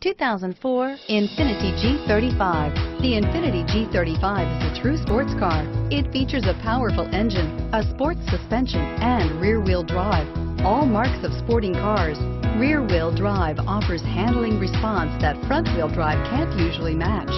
2004 Infiniti G35. The Infiniti G35 is a true sports car. It features a powerful engine, a sports suspension, and rear-wheel drive, all marks of sporting cars. Rear-wheel drive offers handling response that front-wheel drive can't usually match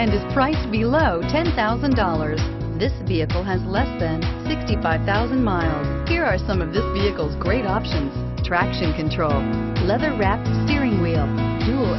and is priced below $10,000. This vehicle has less than 65,000 miles. Here are some of this vehicle's great options: traction control, leather-wrapped steering wheel, dual